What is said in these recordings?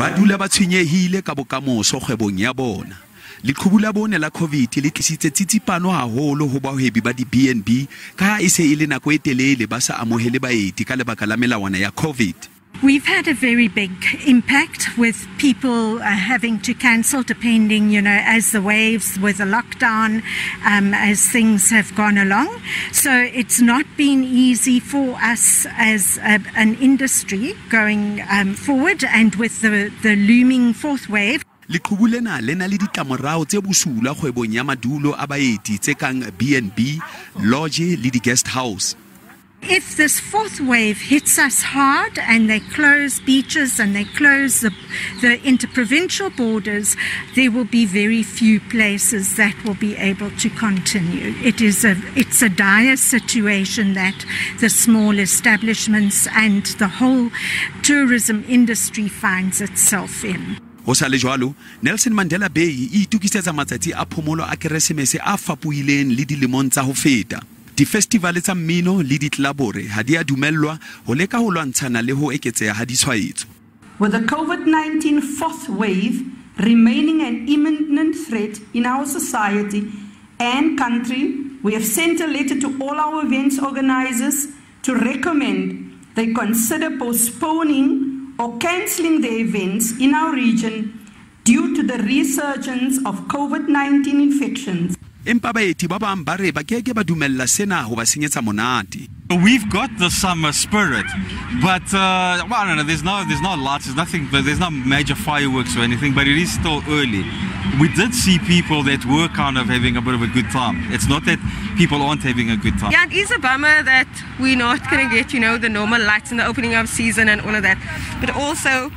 Badula batshinye hile kabokamo sohebo nyabona. Likubula bone la COVID le kisitse tsitsipano haholo ho bahebi ba di BNB ka ha ise ile nako e telele ba sa amohele baeti ka lebaka la melawana ya COVID. We've had a very big impact with people having to cancel depending, you know, as the waves with the lockdown, as things have gone along. So it's not been easy for us as an industry going forward and with the looming fourth wave. Likubulena lena le ditlamorao tse busula kgwebong ya madulo a baeti tse kang BnB, lodge le di guest house. If this fourth wave hits us hard and they close beaches and they close the interprovincial borders, there will be very few places that will be able to continue. It's a dire situation that the small establishments and the whole tourism industry finds itself in. Osalejwalo Nelson Mandela Bay itukisetsa matsatsi a phomolo a keresemese a fapuileng le dilemong tsa ho feta. Di festival tsa mmino le ditlabore ha di a dumellwa ho leka ho lwantshana le ho eketseha ha ditshwaetso. With the COVID-19 fourth wave remaining an imminent threat in our society and country, we have sent a letter to all our events organizers to recommend they consider postponing or cancelling their events in our region due to the resurgence of COVID-19 infections. We've got the summer spirit, but well, no, there's no lights, there's nothing, but there's no major fireworks or anything. But it is still early. We did see people that were kind of having a bit of a good time. It's not that people aren't having a good time. Yeah, it is a bummer that we're not going to get, you know, the normal lights and the opening of season and all of that. But also,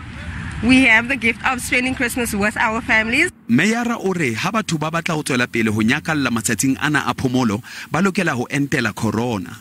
we have the gift of spending Christmas with our families. Meyara ore ha batho ba batla ho tswela pele ho nyakalla matsatsing ana a phomolo ba lokela ho entela corona.